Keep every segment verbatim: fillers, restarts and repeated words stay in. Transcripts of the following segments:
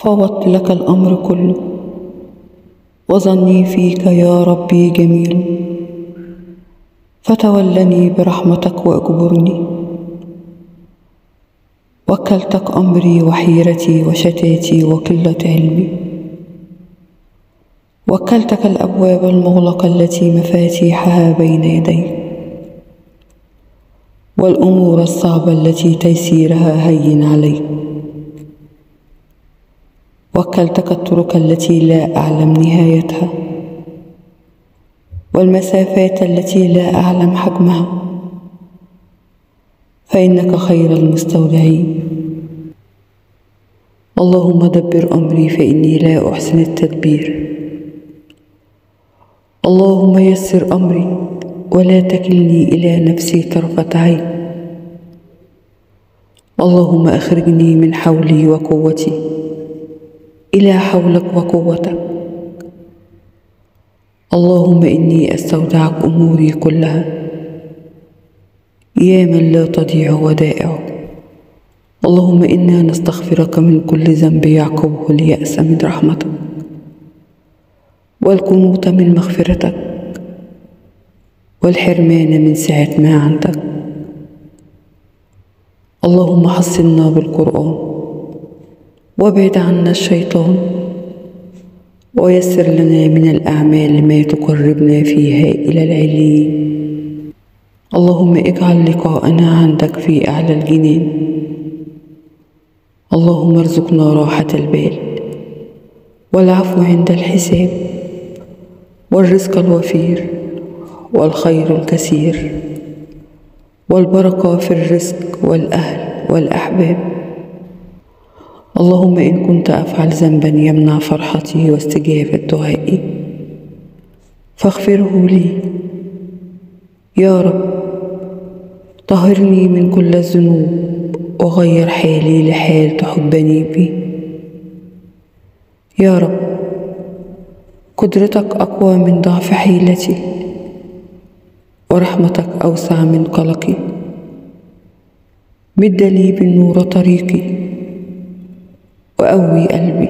فوضت لك الأمر كله، وظني فيك يا ربي جميل، فتولني برحمتك وأجبرني. وكلتك أمري وحيرتي وشتاتي وقلة علمي، وكلتك الأبواب المغلقة التي مفاتيحها بين يدي، والأمور الصعبة التي تيسيرها هين علي. وكلتك الطرق التي لا أعلم نهايتها، والمسافات التي لا أعلم حجمها، فإنك خير المستودعين. اللهم دبر أمري فإني لا أحسن التدبير. اللهم يسر أمري ولا تكلني إلى نفسي طرفة عين. اللهم أخرجني من حولي وقوتي إلى حولك وقوتك. اللهم إني أستودعك أموري كلها، يا من لا تضيع ودائعه. اللهم إنا نستغفرك من كل ذنب يعقبه اليأس من رحمتك، والقنوط من مغفرتك، والحرمان من سعة ما عندك. اللهم حصنا بالقرآن، وابعد عنا الشيطان، ويسر لنا من الأعمال ما تقربنا فيها إلى العليين. اللهم اجعل لقاءنا عندك في أعلى الجنان. اللهم ارزقنا راحة البال، والعفو عند الحساب، والرزق الوفير، والخير الكثير، والبركة في الرزق والأهل والأحباب. اللهم إن كنت أفعل ذنبا يمنع فرحتي واستجابة دعائي، فاغفره لي يا رب. طهرني من كل الذنوب، وغير حالي لحال تحبني به يا رب. قدرتك أقوى من ضعف حيلتي، ورحمتك أوسع من قلقي. مد لي بالنور طريقي، وأوي قلبي.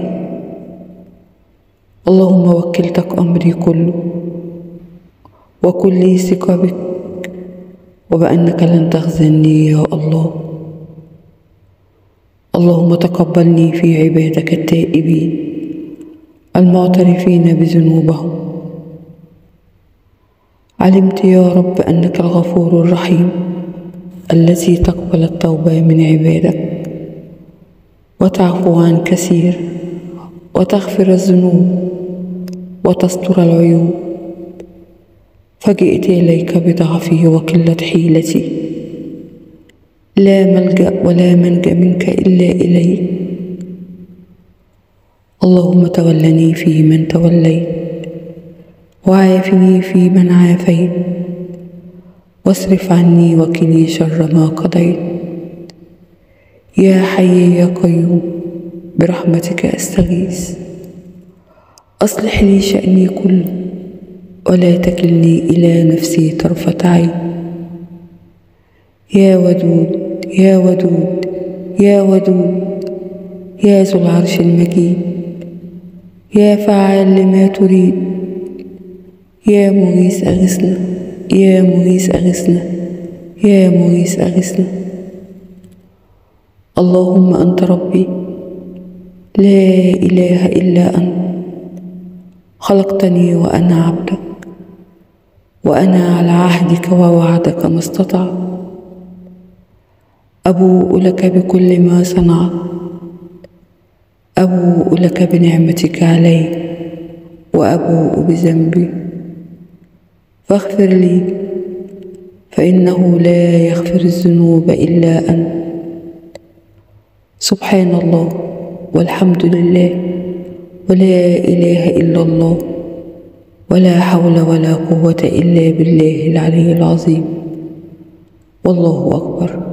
اللهم وكلتك أمري كله، وكل لي ثقة بك وبأنك لن تخذلني يا الله. اللهم تقبلني في عبادك التائبين المعترفين بذنوبهم. علمت يا رب أنك الغفور الرحيم الذي تقبل التوبة من عبادك، وتعفو عن كثير، وتغفر الذنوب، وتستر العيوب. فجئت إليك بضعفي وقلة حيلتي، لا ملجأ ولا منجأ منك إلا إليك. اللهم تولني في من توليت، وعافني في من عافيت، واصرف عني وقني شر ما قضيت. يا حي يا قيوم برحمتك أستغيث، أصلح لي شأني كله، ولا تكلني إلى نفسي طرفة عين. يا ودود يا ودود يا ودود، يا ذو العرش المجيد، يا فعال لما تريد، يا مغيث أغثنا يا مغيث أغثنا يا مغيث أغثنا. اللهم أنت ربي، لا إله إلا أنت، خلقتني وأنا عبدك، وأنا على عهدك ووعدك ما استطعت. أبوء لك بكل ما صنعت، أبوء لك بنعمتك علي، وأبوء بذنبي، فاغفر لي، فإنه لا يغفر الذنوب إلا أنت. سبحان الله والحمد لله، ولا إله إلا الله، ولا حول ولا قوة إلا بالله العلي العظيم. والله أكبر.